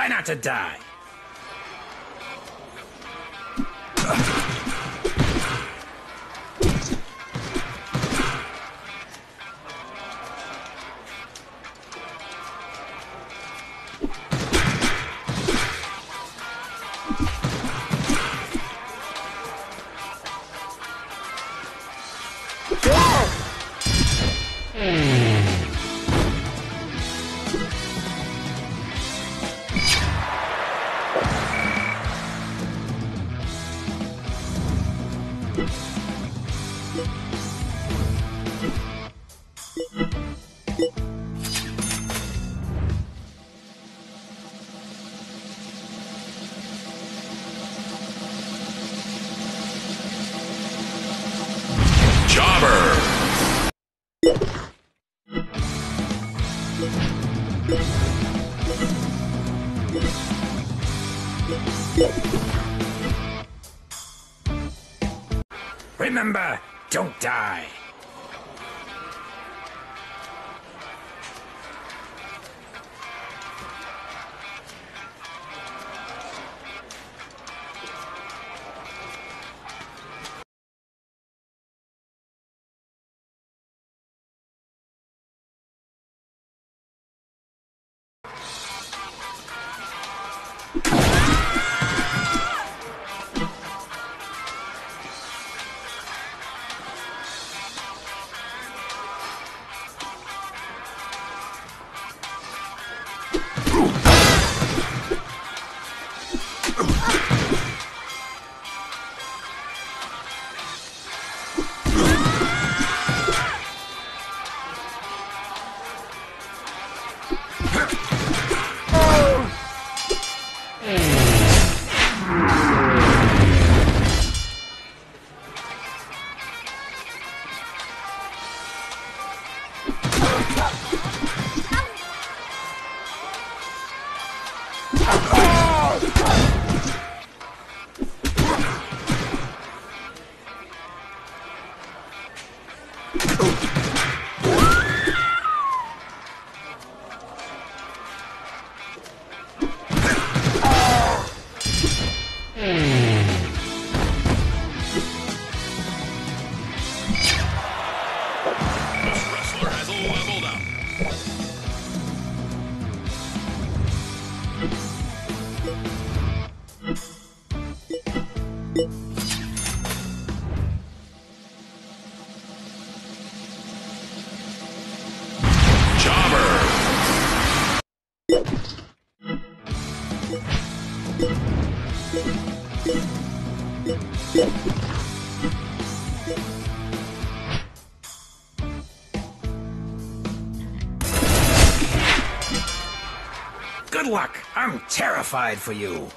Try not to die. Remember, don't die. Good luck. I'm terrified for you.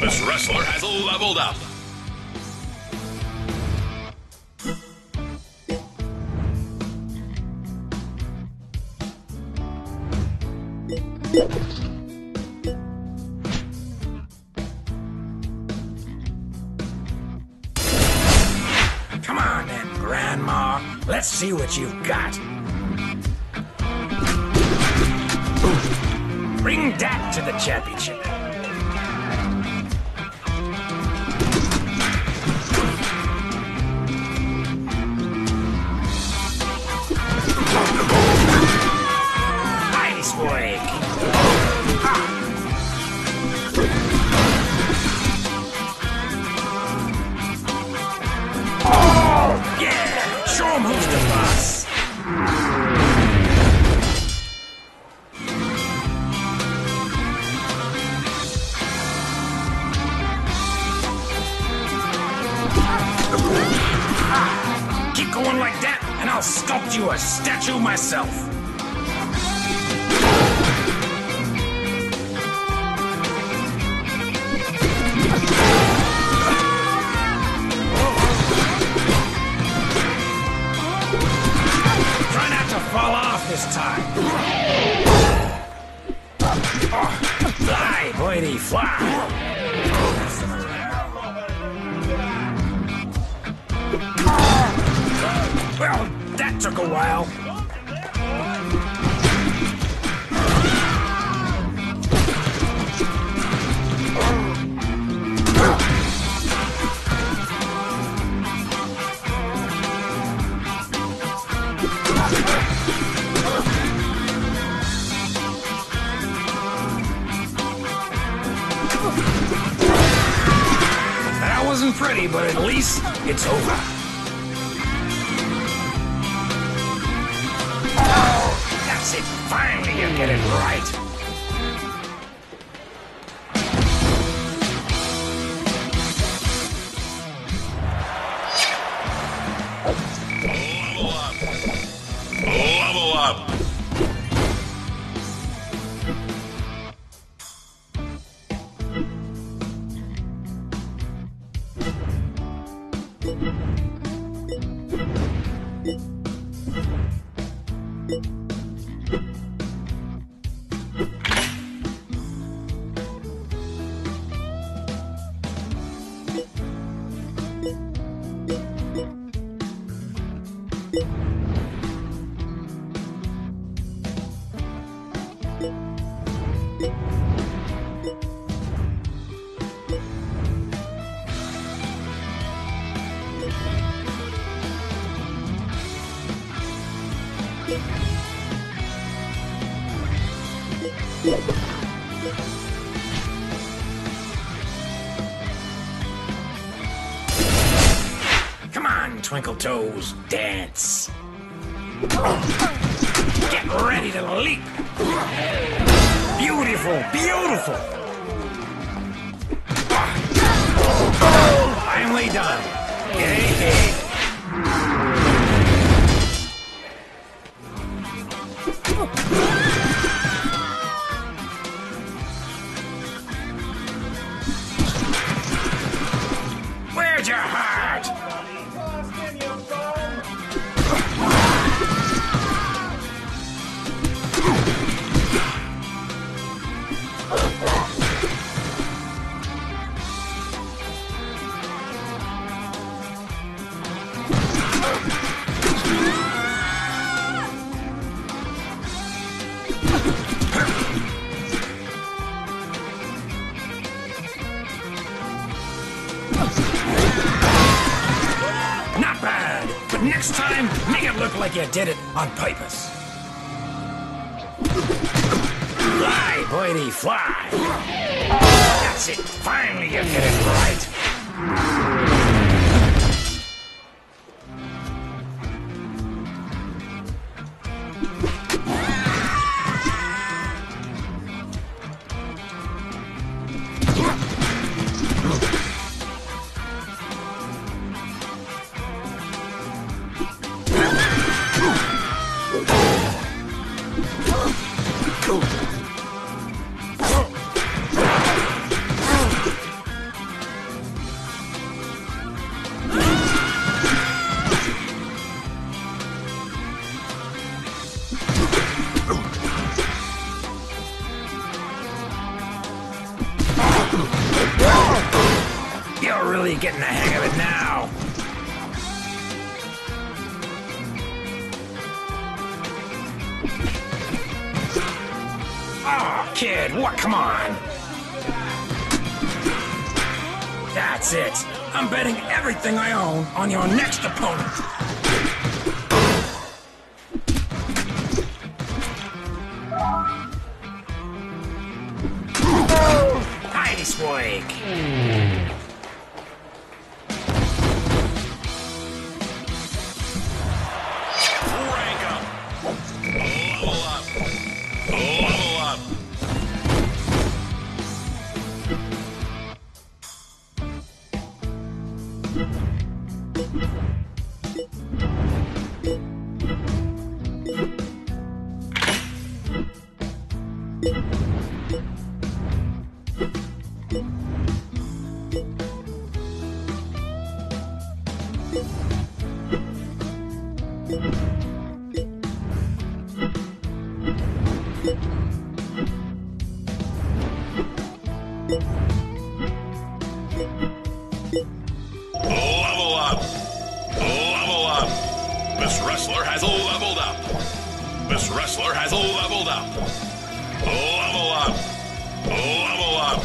This wrestler has leveled up. Come on then, Grandma. Let's see what you've got. Bring that to the championship. Nice break. Oh, yeah! Show 'em who's the boss. Keep going like that, and I'll sculpt you a statue myself. Fall off this time. Fly, Boydie, fly. Well, that took a while. That wasn't pretty, but at least it's over. Oh, that's it. Finally, you get it right. Come on, Twinkle Toes, dance. Get ready to leap. Beautiful, beautiful. Finally done. Hey. Where's your heart? Not bad, but next time, make it look like you did it on purpose. Fly, Boydie, fly. That's it, finally you did it right. really getting the hang of it now. Oh, kid, what? Come on. That's it. I'm betting everything I own on your next opponent. Nice work. Rank up. Level up. Level up. Level up! Level up! This wrestler has leveled up! This wrestler has leveled up! Level up! Level up!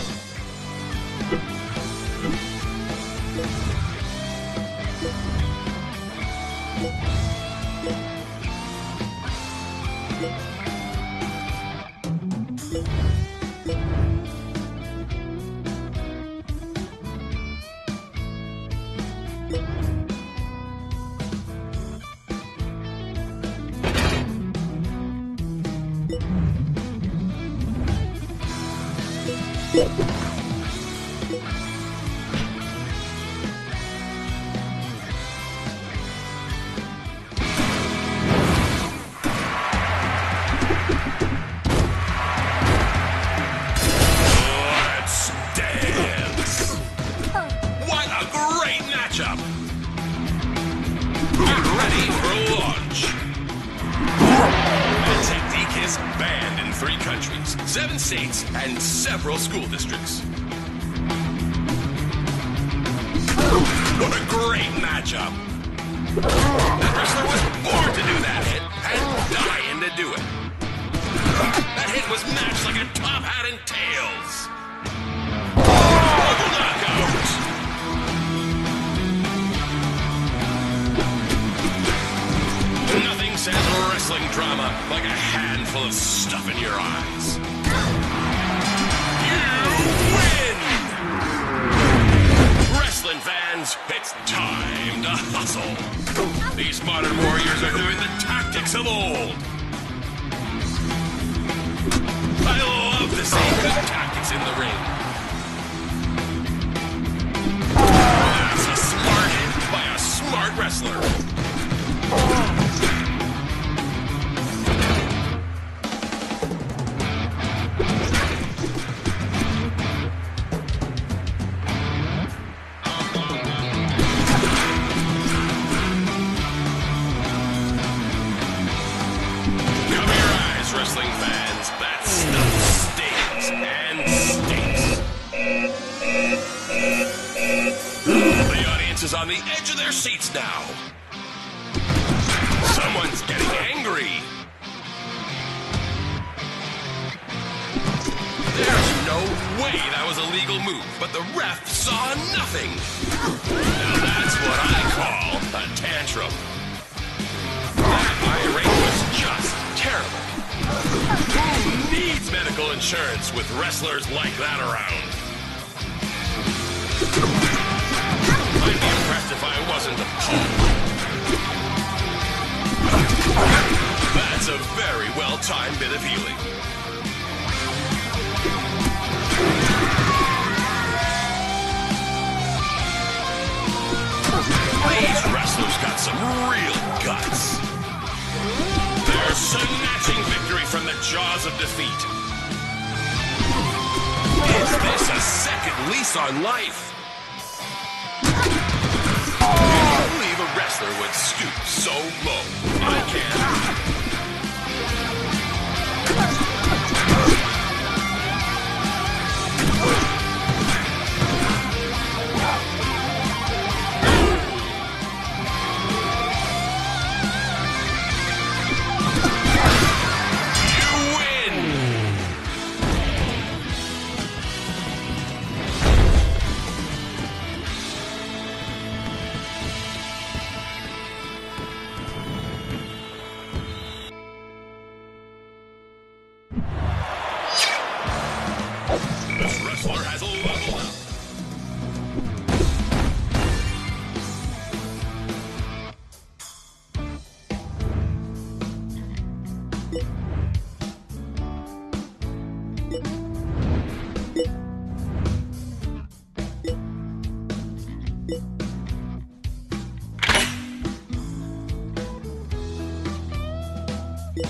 Banned in 3 countries, 7 states, and several school districts. What a great matchup! That wrestler was born to do that hit, and dying to do it. That hit was matched like a top hat and tails. Says wrestling drama like a handful of stuff in your eyes. You win! Wrestling fans, it's time to hustle. These modern warriors are doing the tactics of old. I love to see good tactics in the ring. That's a smart hit by a smart wrestler. On the edge of their seats now. Someone's getting angry. There's no way that was a legal move, but the ref saw nothing. Now that's what I call a tantrum. That irate was just terrible. Who needs medical insurance with wrestlers like that around? If I wasn't appalled. That's a very well-timed bit of healing. These wrestlers got some real guts. They're snatching victory from the jaws of defeat. Is this a second lease on life? A wrestler would stoop so low. I can't. You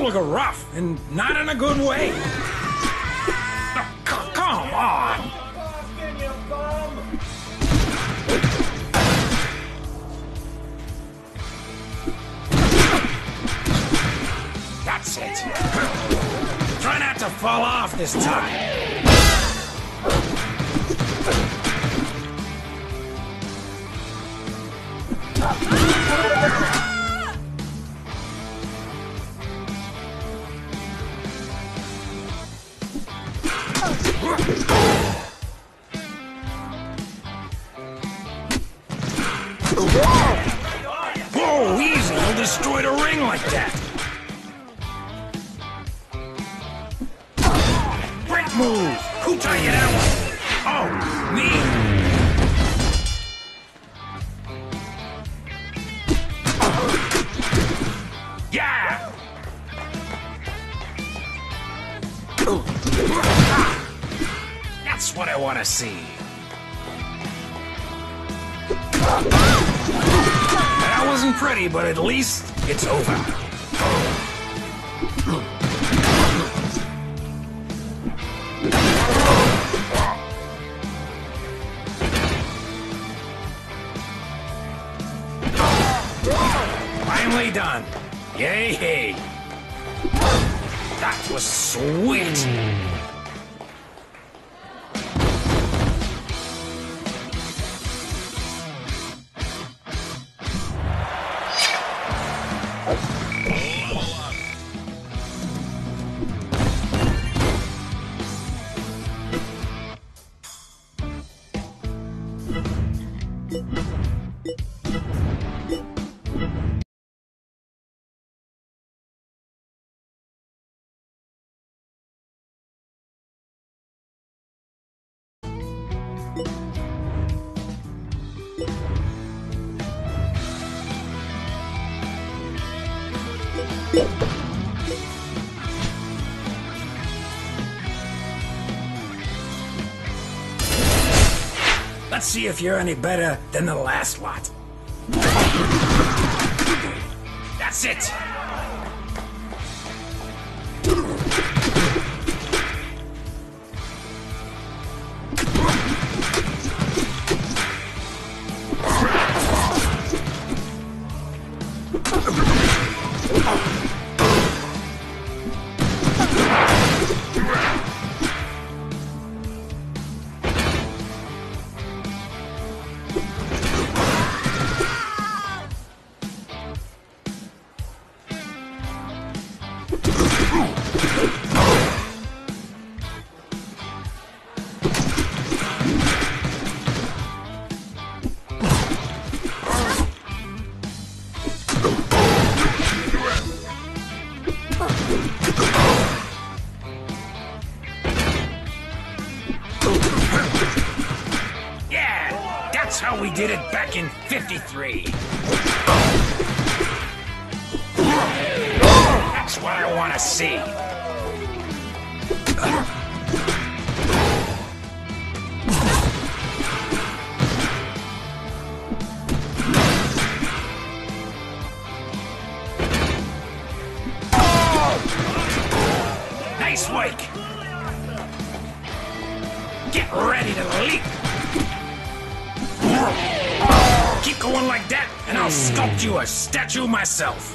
look rough and not in a good way. Come on! That's it. Try not to fall off this time. Whoa, easy! You'll destroy the ring like that! Brick move! Who taught you that one? Oh, me! Yeah! That's what I want to see! That wasn't pretty, but at least it's over. Finally done. Yay! That was sweet! Let's see if you're any better than the last lot. That's it! Yeah, that's how we did it back in '53. That's what I want to see. Nice wake. Get ready to leap. Keep going like that, and I'll sculpt you a statue myself.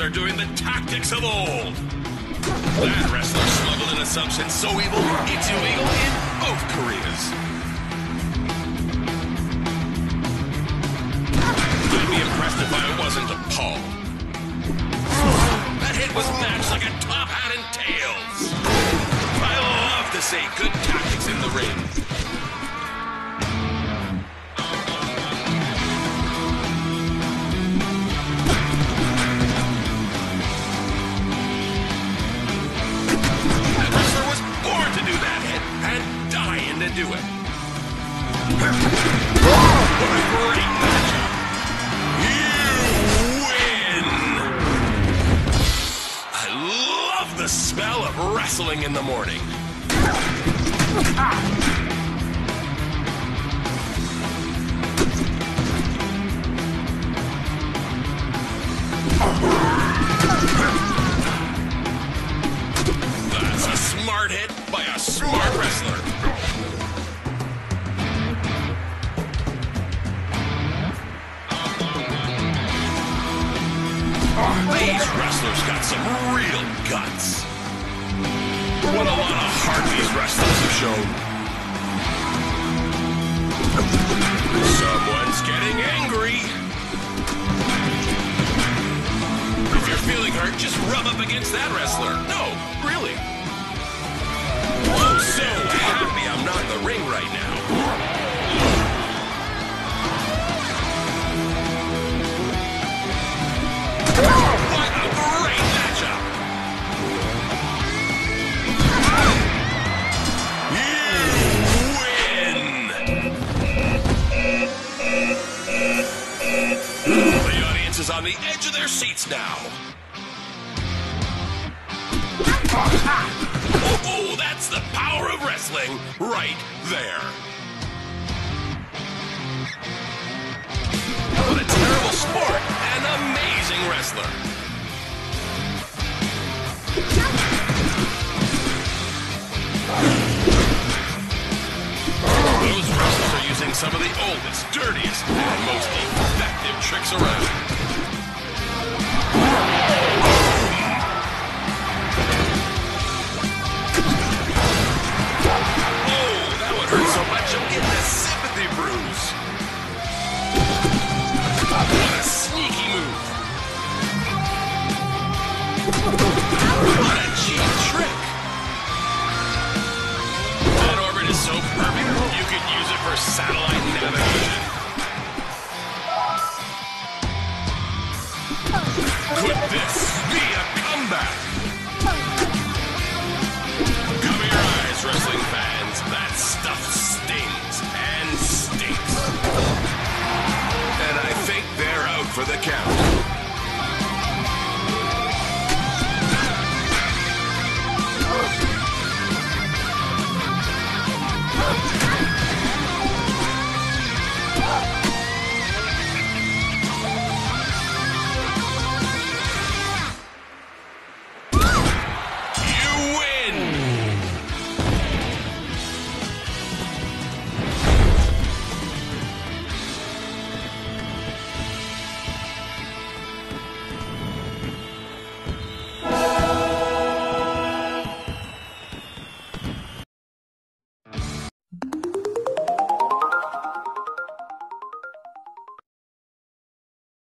Are doing the tactics of old. That wrestler smuggled an assumption so evil, it's illegal in both Koreas. I'd be impressed if I wasn't appalled. That hit was matched like a top hat and tails. I love to say good tactics in the ring. Do it. What a great matchup. You win. I love the smell of wrestling in the morning. That's a smart hit by a smart wrestler. These wrestlers got some real guts. What a lot of heart these wrestlers have shown. Someone's getting angry. If you're feeling hurt, just rub up against that wrestler. No, really. I'm so happy I'm not in the ring right now. Is on the edge of their seats now. Oh, that's the power of wrestling right there. What a terrible sport. An amazing wrestler. Those wrestlers are using some of the oldest, dirtiest, and most effective tricks around. What a